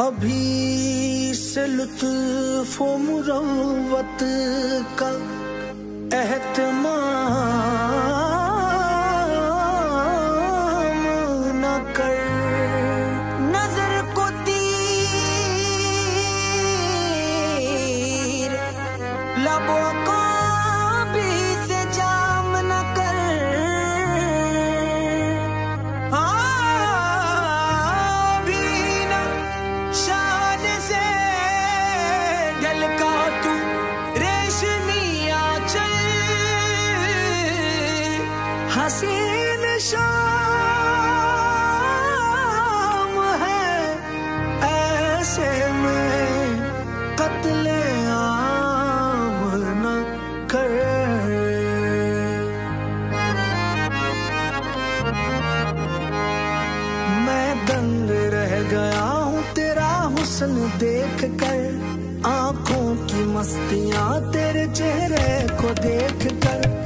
अभी से लुत्फ मुरव्वत का एहतमाम न कर, नजर को तीर लबों को भी से जाम न कर। अभी न शान से ढलका तू रेशमी हसीन शाम है, ऐसे में कत्ले आम न कर। मैं दंग रह गया हूँ तेरा हुस्न देख कर, आंखों की मस्तियाँ तेरे चेहरे को देख कर।